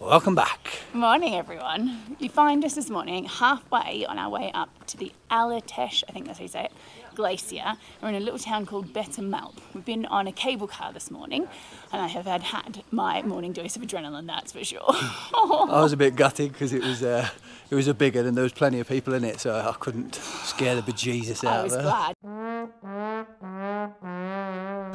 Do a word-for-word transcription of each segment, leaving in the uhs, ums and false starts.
Welcome back. Morning everyone. You find us this morning halfway on our way up to the Aletsch, I think that's how you say it, Glacier. We're in a little town called Bettmeralp. We've been on a cable car this morning and I have had, had my morning dose of adrenaline, that's for sure. I was a bit gutted because it was uh, it was a bigger and there was plenty of people in it, so I couldn't scare the bejesus out of it. I was glad.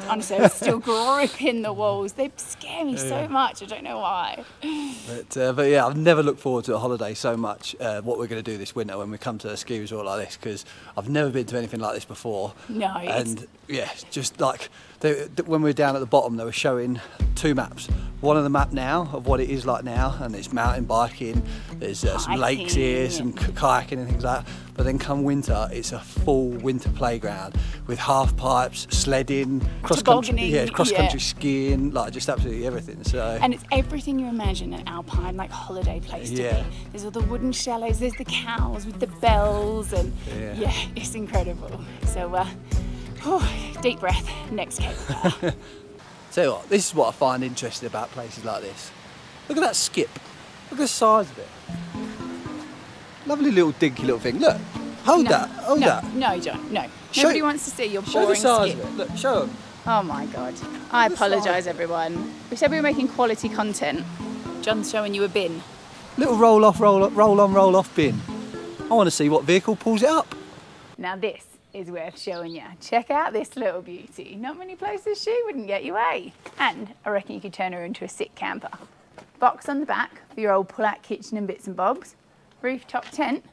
Honestly, I was still gripping the walls. They scare me yeah. so much. I don't know why. But, uh, but yeah, I've never looked forward to a holiday so much. Uh, what we're going to do this winter when we come to a ski resort like this, because I've never been to anything like this before. No. And yeah, just like they, when we were down at the bottom, they were showing two maps. One of the map now of what it is like now, and it's mountain biking. There's uh, some lakes here, some kayaking and things like that. But then come winter, it's a full winter playground with half pipes, sledding, cross country, yeah, cross country yeah. skiing, like just absolutely everything. So and it's everything you imagine an alpine like holiday place to yeah. be. There's all the wooden shallows, there's the cows with the bells, and yeah, yeah it's incredible. So uh, whew, deep breath, next cable. Tell you what, this is what I find interesting about places like this. Look at that skip. Look at the size of it. Lovely little dinky little thing. Look, hold no, that, hold no, that. No, John, no. Show Nobody it. wants to see your boring Show the size skip. Of it. Look, show them. Oh my God. Look I apologise, everyone. We said we were making quality content. John's showing you a bin. Little roll off, roll up, roll on, roll off bin. I want to see what vehicle pulls it up. Now this is worth showing you. Check out this little beauty. Not many places she wouldn't get you away. And I reckon you could turn her into a sick camper. Box on the back for your old pull-out kitchen and bits and bobs. Rooftop tent.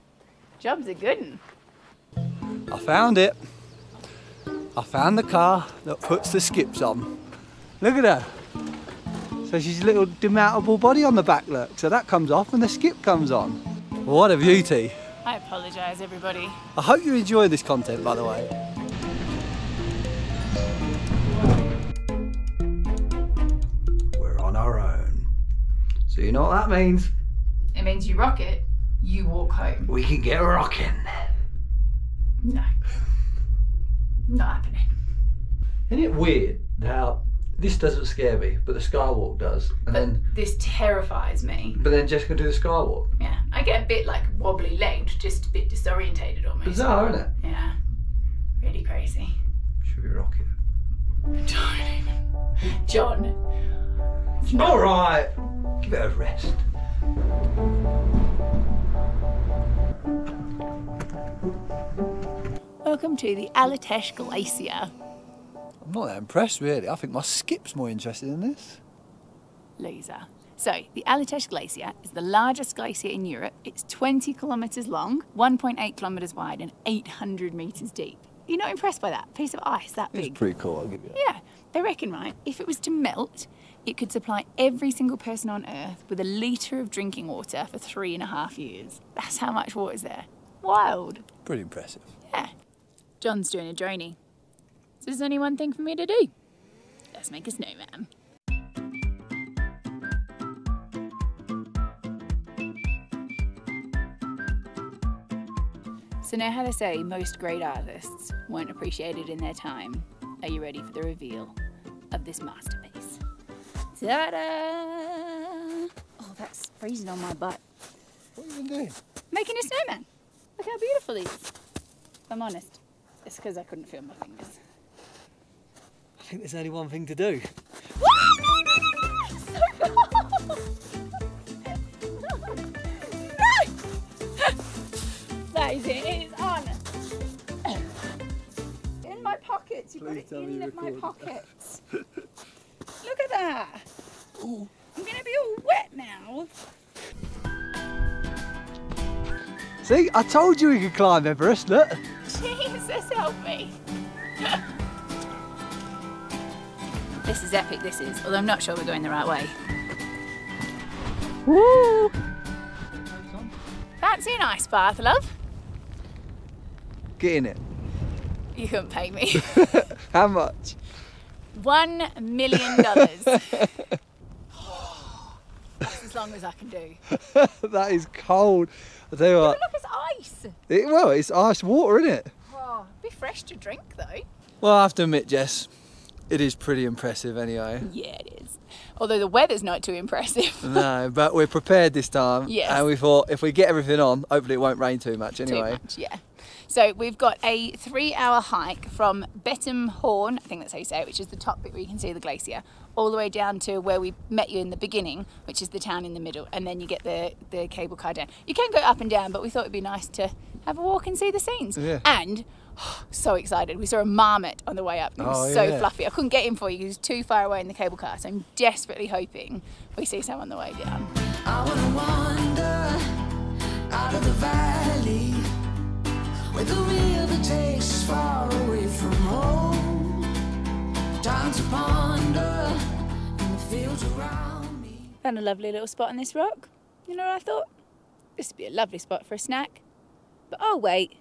Job's a good one. I found it. I found the car that puts the skips on. Look at her. So she's a little demountable body on the back, look. So that comes off and the skip comes on. What a beauty. I apologise, everybody. I hope you enjoy this content, by the way. We're on our own. So you know what that means. It means you rock it. You walk home. We can get rocking. No. Not happening. Isn't it weird how this doesn't scare me, but the skywalk does. And but then this terrifies me. But then Jess can do the skywalk. Yeah. I get a bit like wobbly legged, just a bit disorientated almost. Bizarre, isn't it? Yeah. Really crazy. Should we rock it? John. John. No. Alright. Give it a rest. Welcome to the Aletsch Glacier. I'm not that impressed really, I think my skip's more interested in this. Loser. So, the Aletsch Glacier is the largest glacier in Europe. It's twenty kilometres long, one point eight kilometres wide and eight hundred metres deep. You're not impressed by that? Piece of ice that big? It's pretty cool, I'll give you that. Yeah, they reckon, right, if it was to melt, it could supply every single person on Earth with a litre of drinking water for three and a half years. That's how much water's there. Wild. Pretty impressive. Yeah. John's doing a droney. So there's only one thing for me to do. Let's make a snowman. So now how they say most great artists weren't appreciated in their time. Are you ready for the reveal of this masterpiece? Ta-da! Oh, that's freezing on my butt. What have you been doing? Making a snowman. Look how beautiful it is. If I'm honest, it's because I couldn't feel my fingers. I think there's only one thing to do. No, no, no, no, no, no. That is it, it is on. In my pockets, you've got it in my pockets. Look at that. Ooh. I'm going to be all wet now. See, I told you we could climb Everest, look. Jesus, help me. This is epic, this is, although I'm not sure we're going the right way. Woo! Fancy an ice bath, love. Get in it. You couldn't pay me. How much? One million dollars. That's as long as I can do. That is cold. I tell you what. Look, it's ice. It, well, it's ice water, isn't it? Oh, it'd be fresh to drink, though. Well, I have to admit, Jess, it is pretty impressive anyway. Yeah, it is. although the weather's not too impressive. No, but we're prepared this time. Yes. And we thought if we get everything on, hopefully it won't rain too much anyway. Too much, yeah. So we've got a three hour hike from Bettmerhorn, I think that's how you say it, which is the top bit where you can see the glacier, all the way down to where we met you in the beginning, which is the town in the middle, and then you get the, the cable car down. You can go up and down, but we thought it'd be nice to have a walk and see the scenes. Yeah. And oh, so excited, we saw a marmot on the way up, and it was oh, so yeah. fluffy. I couldn't get him for you, he was too far away in the cable car, so I'm desperately hoping we see some on the way down. I wanna wander out of the valley, where the river takes us far away from home. Time to ponder in the fields around me. Found a lovely little spot on this rock. You know what I thought? This would be a lovely spot for a snack. But oh wait,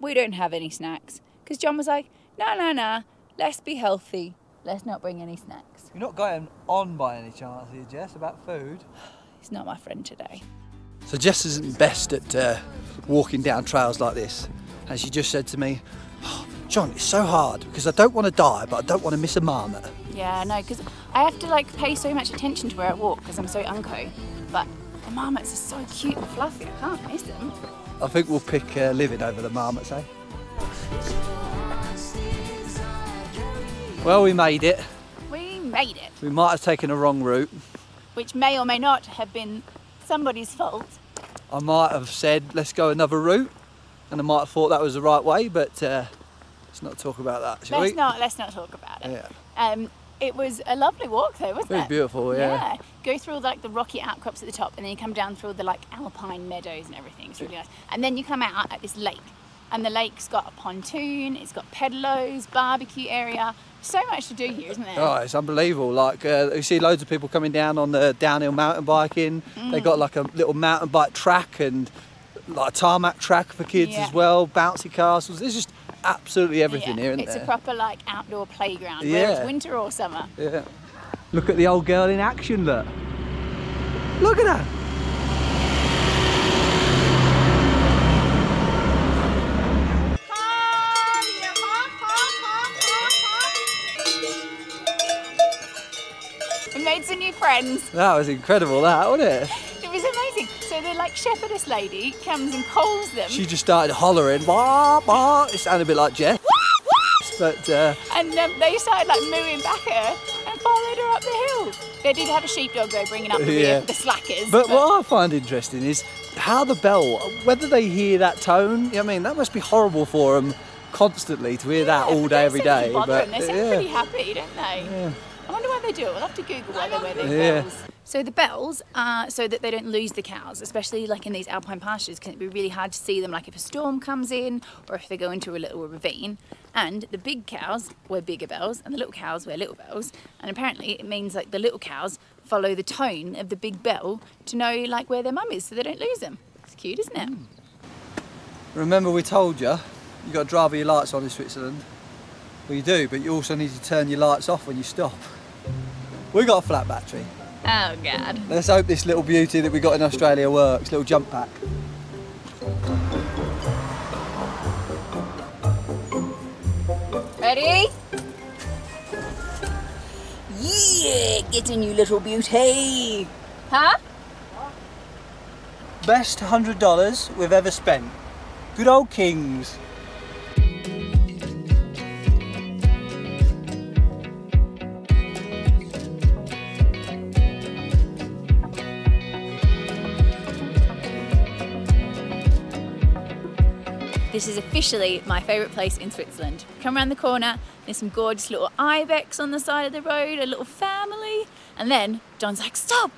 we don't have any snacks. Because John was like, no, no, no, let's be healthy. Let's not bring any snacks. You're not going on by any chance here, Jess, about food? He's not my friend today. So Jess isn't best at uh, walking down trails like this. And she just said to me, oh, John, it's so hard because I don't want to die, but I don't want to miss a marmot. Yeah, I know, because I have to like pay so much attention to where I walk because I'm so unco. But the marmots are so cute and fluffy, I can't miss them. I think we'll pick uh, living over the marmots, eh? Well, we made it. We made it. We might have taken a wrong route. Which may or may not have been somebody's fault. I might have said, let's go another route. And I might have thought that was the right way, but uh, let's not talk about that, shall let's we? Not, let's not talk about it. Yeah. Um, it was a lovely walk though, wasn't it? It was beautiful, yeah. yeah. Go through all the, like, the rocky outcrops at the top, and then you come down through all the like alpine meadows and everything. It's really nice. And then you come out at this lake, and the lake's got a pontoon, it's got pedalos, barbecue area. So much to do here, isn't there? Oh, it's unbelievable. Like, uh, you see loads of people coming down on the downhill mountain biking. Mm. They've got like a little mountain bike track and like a tarmac track for kids yeah. as well, bouncy castles. There's just absolutely everything yeah. here, isn't it's there? It's a proper like outdoor playground, yeah. whether it's winter or summer. Yeah. Look at the old girl in action, look. Look at her. We made some new friends. That was incredible, that, wasn't it? So the like shepherdess lady comes and calls them. She just started hollering, bah, bah. It sounded a bit like Jess. But uh, and um, they started like mooing back at her and followed her up the hill. They did have a sheepdog though, bringing up the rear yeah. for the slackers. But, but what I find interesting is how the bell, whether they hear that tone, I mean, that must be horrible for them constantly to hear yeah, that all day, every day. But them. They sound yeah. pretty happy, don't they? Yeah. I wonder why they do it. We'll have to Google why they wear these yeah. bells. So the bells are so that they don't lose the cows, especially like in these alpine pastures, because it'd be really hard to see them like if a storm comes in or if they go into a little ravine. And the big cows wear bigger bells and the little cows wear little bells. And apparently it means like the little cows follow the tone of the big bell to know like where their mum is so they don't lose them. It's cute, isn't it? Mm. Remember we told you, you've got to drive with your lights on in Switzerland. Well, you do, but you also need to turn your lights off when you stop. We got a flat battery. Oh God. Let's hope this little beauty that we got in Australia works, little jump pack. Ready? Yeah, get in you little beauty. Huh? Best one hundred dollars we've ever spent. Good old Kings. This is officially my favourite place in Switzerland. Come around the corner, there's some gorgeous little ibex on the side of the road, a little family, and then John's like, stop!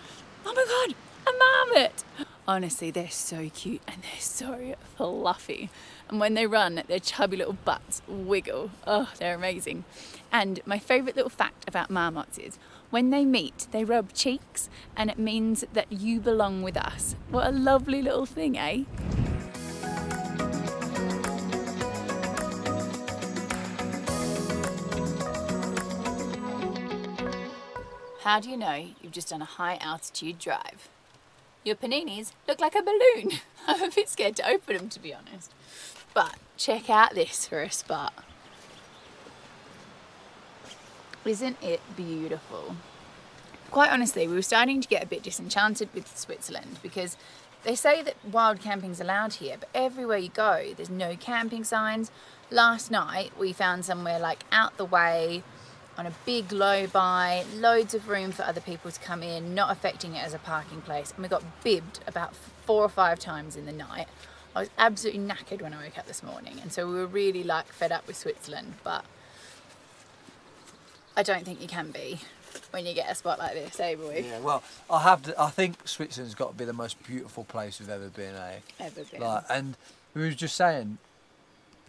Oh my God, a marmot! Honestly, they're so cute and they're so fluffy. And when they run, their chubby little butts wiggle. Oh, they're amazing. And my favourite little fact about marmots is, when they meet, they rub cheeks, and it means that you belong with us. What a lovely little thing, eh? How do you know you've just done a high altitude drive? Your paninis look like a balloon. I'm a bit scared to open them, to be honest. But check out this for a spot. Isn't it beautiful? quite honestly, we were starting to get a bit disenchanted with Switzerland because they say that wild camping's allowed here, but everywhere you go, there's no camping signs. Last night, we found somewhere like out the way, on a big low buy, loads of room for other people to come in, not affecting it as a parking place. And we got bibbed about four or five times in the night. I was absolutely knackered when I woke up this morning. And so we were really like fed up with Switzerland, but I don't think you can be when you get a spot like this, eh, boy? Yeah, well, I have to, I think Switzerland's got to be the most beautiful place we've ever been, eh? Ever been. Like, and we were just saying,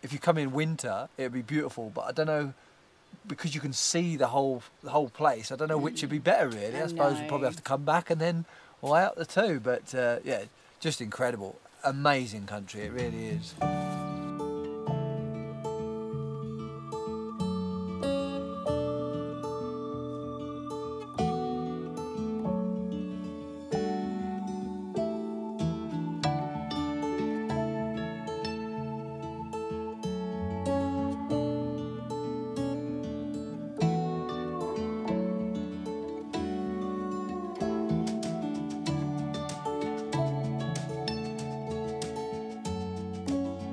if you come in winter, it'd be beautiful, but I don't know, because you can see the whole the whole place, I don't know which would be better, really. I, I suppose we'll probably have to come back and then weigh out the two, but uh, yeah, just incredible. Amazing country, it really is.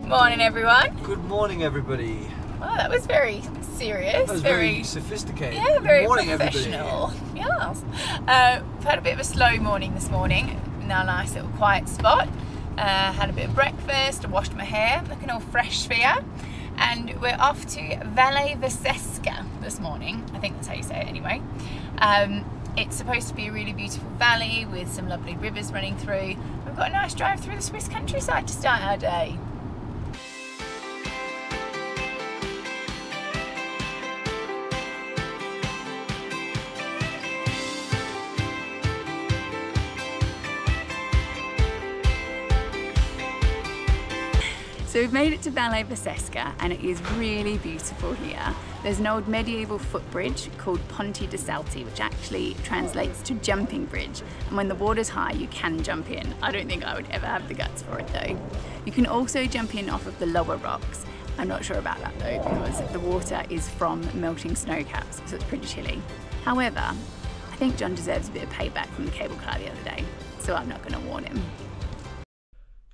Morning, everyone. Good morning, everybody. Wow, that was very serious. That was very, very sophisticated. Yeah, very morning, professional. Yes. Uh, we've had a bit of a slow morning this morning in our nice little quiet spot. Uh, had a bit of breakfast, washed my hair, looking all fresh for you. And we're off to Valle Verzasca this morning. I think that's how you say it anyway. Um, it's supposed to be a really beautiful valley with some lovely rivers running through. We've got a nice drive through the Swiss countryside to start our day. So we've made it to Valle Verzasca and it is really beautiful here. There's an old medieval footbridge called Ponte dei Salti, which actually translates to jumping bridge. And when the water's high, you can jump in. I don't think I would ever have the guts for it though. You can also jump in off of the lower rocks. I'm not sure about that though, because the water is from melting snow caps, so it's pretty chilly. However, I think Jon deserves a bit of payback from the cable car the other day, so I'm not gonna warn him.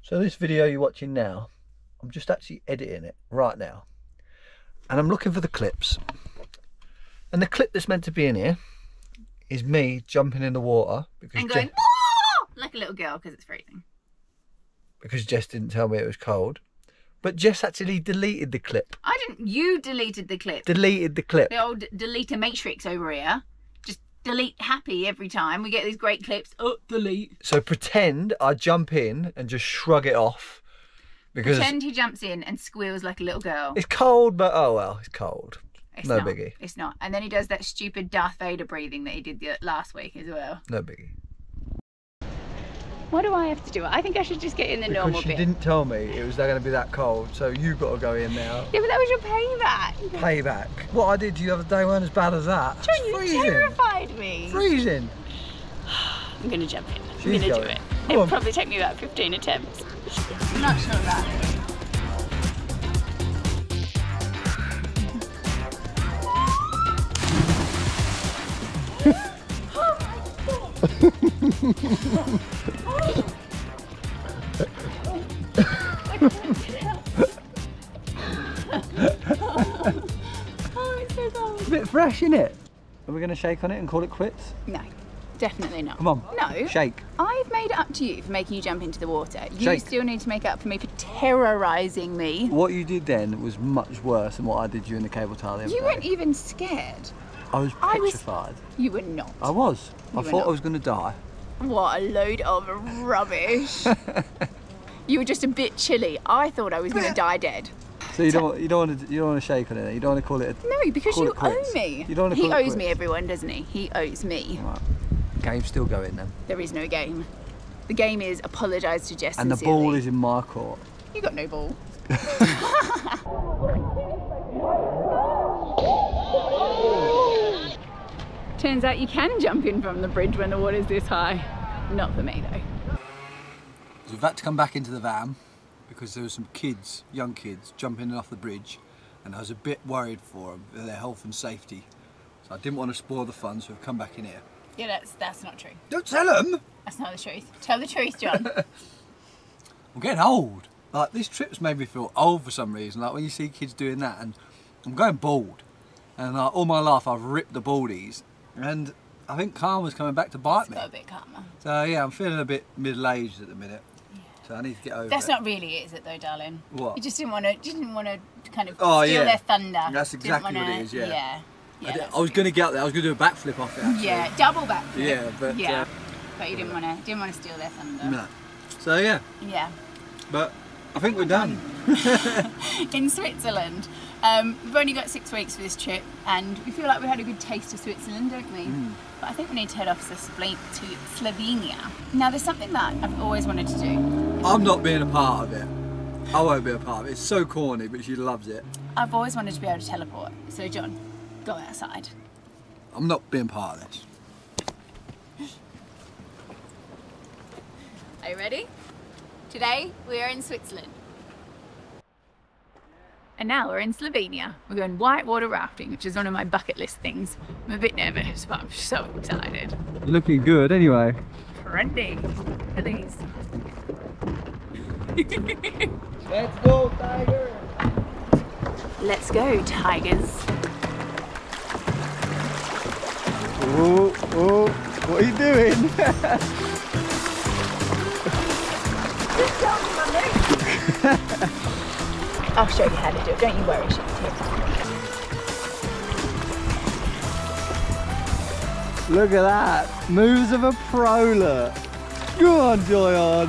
So this video you're watching now, I'm just actually editing it right now. And I'm looking for the clips. And the clip that's meant to be in here is me jumping in the water. Because and going, ah! Like a little girl, because it's freezing. Because Jess didn't tell me it was cold. But Jess actually deleted the clip. I didn't, you deleted the clip. Deleted the clip. The old deleter matrix over here. Just delete happy every time. We get these great clips, oh, delete. So pretend I jump in and just shrug it off. Because pretend he jumps in and squeals like a little girl. It's cold, but oh well, it's cold. It's no not, biggie. It's not. And then he does that stupid Darth Vader breathing that he did the, last week as well. No biggie. What do I have to do? I think I should just get in the because normal she bit. She didn't tell me it was going to be that cold, so you've got to go in now. Yeah, but that was your payback. Payback. What I did the other day weren't as bad as that. Jon, you freezing. Terrified me. Freezing. I'm going to jump in. I'm going to do it. It'll probably take me about fifteen attempts. I'm not sure about it. Oh my God! I can't get out. Oh, it's so cold. It's a bit fresh, isn't it? Are we going to shake on it and call it quits? No. Definitely not. Come on. No. Shake. I've made it up to you for making you jump into the water. You Shake. Still need to make up for me for terrorising me. What you did then was much worse than what I did you in the cable car the other day. You weren't even scared. I was petrified. I was... You were not. I was. You I thought not. I was going to die. What a load of rubbish. You were just a bit chilly. I thought I was going to die dead. So you don't you don't want to you don't want to shake on it. You don't want to call it. A, no, because you owe me. You don't want to call he it owes quits. Me. Everyone doesn't he? He owes me. Right. Game's still going then. There is no game. The game is apologise to Jess. And the sincerely. Ball is in my court. You got no ball. Turns out you can jump in from the bridge when the water's this high. Not for me though. So we've had to come back into the van because there were some kids, young kids, jumping off the bridge, and I was a bit worried for them, for their health and safety. So I didn't want to spoil the fun, so we've come back in here. Yeah, that's that's not true. Don't tell him. That's not the truth. Tell the truth, John. I'm getting old. Like, this trip's made me feel old for some reason. Like, when you see kids doing that, and I'm going bald. And like, all my life I've ripped the baldies, and I think karma's coming back to bite it's me. Got a bit karma. So yeah, I'm feeling a bit middle-aged at the minute. Yeah. So I need to get over. That's it. Not really, is it though, darling? What? You just didn't want to. You didn't want to kind of oh, steal yeah. their thunder. That's exactly wanna, what it is. Yeah. Yeah. Yeah, I, did, I was going to get up there. I was going to do a backflip off it. Actually. Yeah, double backflip. Yeah, but yeah, uh, but you didn't want to. Didn't want to steal their thunder. No. So yeah. Yeah. But I think we're done. In Switzerland, um, we've only got six weeks for this trip, and we feel like we had a good taste of Switzerland, don't we? Mm. But I think we need to head off to Slovenia. Now, there's something that I've always wanted to do. I'm not being a part of it. I won't be a part of it. It's so corny, but she loves it. I've always wanted to be able to teleport. So, John, go outside. I'm not being part of this. Are you ready? Today, we are in Switzerland. And now we're in Slovenia. We're going whitewater rafting, which is one of my bucket list things. I'm a bit nervous, but I'm so excited. You're looking good anyway. Trendy, please. Let's go, tiger! Let's go, tigers. Oh, oh, what are you doing? I'll show you how to do it, don't you worry, Shane. Look at that, moves of a pro, look. Go on, Jon.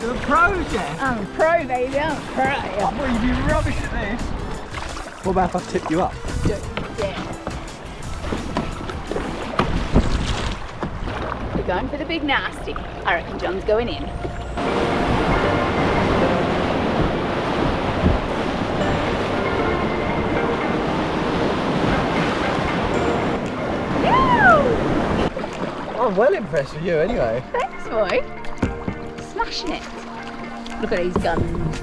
You're a pro, Jess. I'm a pro, baby, I'm a pro. I thought you'd be rubbish at this. What about if I tip you up? Yeah. yeah. We're going for the big nasty. I reckon Jon's going in. Yo! I'm well impressed with you anyway. Thanks, boy. Smashing it. Look at these guns.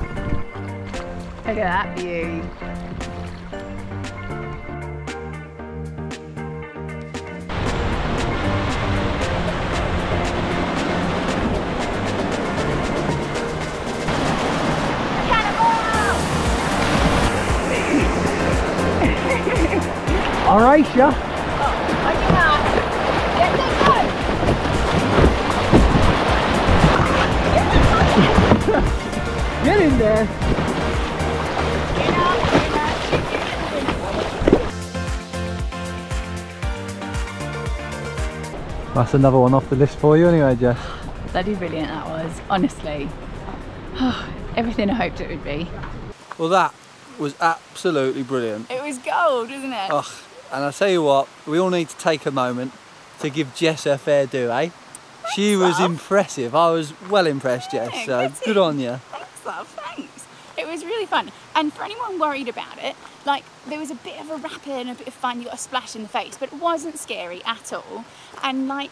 Look at that view. All right, yeah. Oh, I cannot. Get this one. Get this one. Get in there. Get out, get out. That's another one off the list for you anyway, Jess. Bloody brilliant that was, honestly. Oh, everything I hoped it would be. Well, that was absolutely brilliant. It was gold, wasn't it? Oh. And I tell you what, we all need to take a moment to give Jess her fair due, eh? Thanks, she was love. Impressive. I was well impressed, yeah, Jess, so good, good on you. Thanks, love, thanks. It was really fun. And for anyone worried about it, like, there was a bit of a rapid and a bit of fun. You got a splash in the face, but it wasn't scary at all. And, like,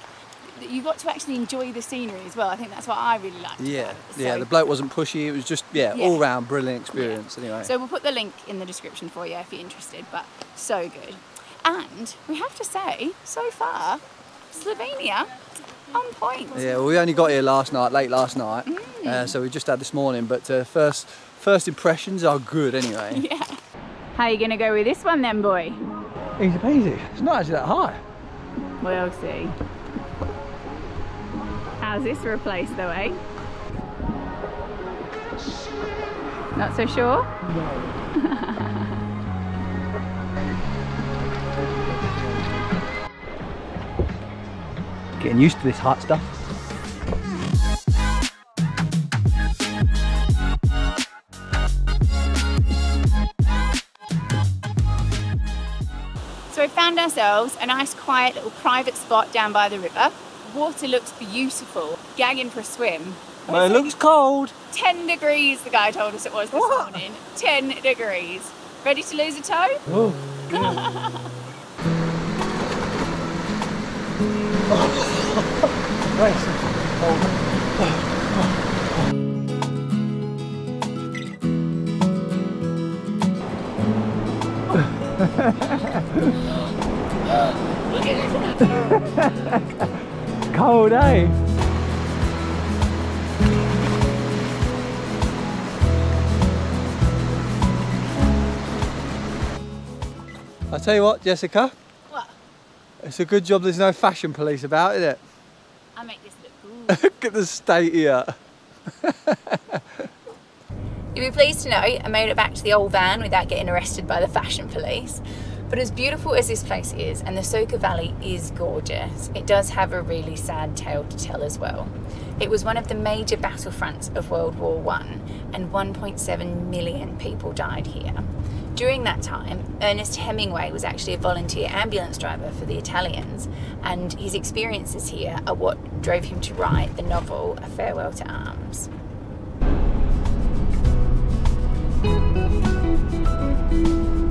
you got to actually enjoy the scenery as well. I think that's what I really liked. Yeah, about it, so. Yeah, the bloke wasn't pushy. It was just, yeah, yeah. all round brilliant experience, yeah. Anyway. So we'll put the link in the description for you if you're interested, but so good. And we have to say, so far, Slovenia on point. Yeah, well, we only got here last night, late last night, mm. uh, so we just had this morning. But uh, first, first impressions are good anyway. Yeah. How are you gonna go with this one then, boy? Easy peasy. It's not actually that high. We'll see. How's this for a place though, eh? Not so sure. No. Getting used to this hot stuff. So we found ourselves a nice quiet little private spot down by the river. Water looks beautiful, gagging for a swim. But well, it looks cold. ten degrees the guy told us it was this what? morning. ten degrees. Ready to lose a toe? Oh. Nice. Oh. Oh. Oh. Look at it! Cold, eh? I tell you what, Jessica. What? It's a good job there's no fashion police about, isn't it? I make this look cool. Look at the state here. You'll be pleased to know I made it back to the old van without getting arrested by the fashion police. But as beautiful as this place is, and the Soka Valley is gorgeous, it does have a really sad tale to tell as well. It was one of the major battlefronts of World War One, and one point seven million people died here. During that time, Ernest Hemingway was actually a volunteer ambulance driver for the Italians, and his experiences here are what drove him to write the novel A Farewell to Arms.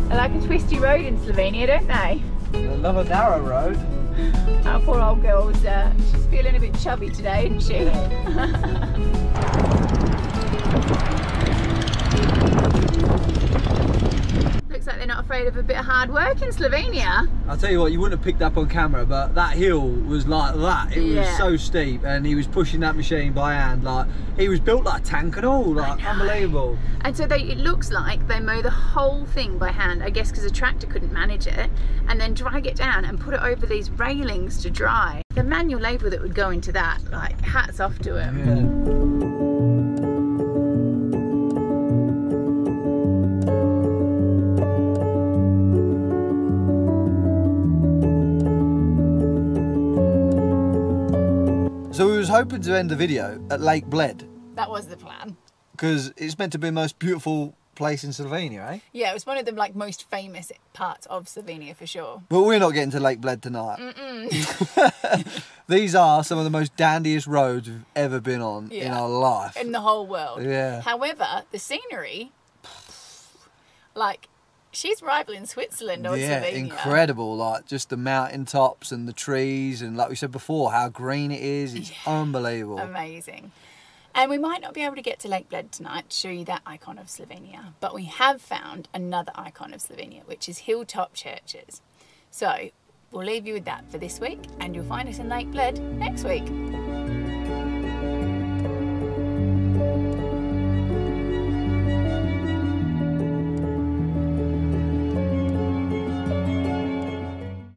They like a twisty road in Slovenia, don't they? They love a narrow road. Our poor old girl's uh, she's feeling a bit chubby today, isn't she? Looks like they're not afraid of a bit of hard work in Slovenia. I'll tell you what, you wouldn't have picked up on camera, but that hill was like that. It yeah. was so steep, and he was pushing that machine by hand. Like, he was built like a tank and all, like unbelievable. And so they, it looks like they mow the whole thing by hand, I guess because a tractor couldn't manage it, and then drag it down and put it over these railings to dry. The manual labour that would go into that, like, hats off to him. Yeah. Hoping to end the video at Lake Bled. That was the plan. Because it's meant to be the most beautiful place in Slovenia, eh? Yeah, it was one of the like most famous parts of Slovenia for sure. But we're not getting to Lake Bled tonight. Mm-mm. These are some of the most dandiest roads we've ever been on yeah. in our life. In the whole world. Yeah. However, the scenery, like, she's rivaling Switzerland or yeah, Slovenia. Incredible, like just the mountaintops and the trees, and like we said before, how green it is. It's yeah. unbelievable. Amazing. And we might not be able to get to Lake Bled tonight to show you that icon of Slovenia, but we have found another icon of Slovenia, which is hilltop churches. So we'll leave you with that for this week, and you'll find us in Lake Bled next week.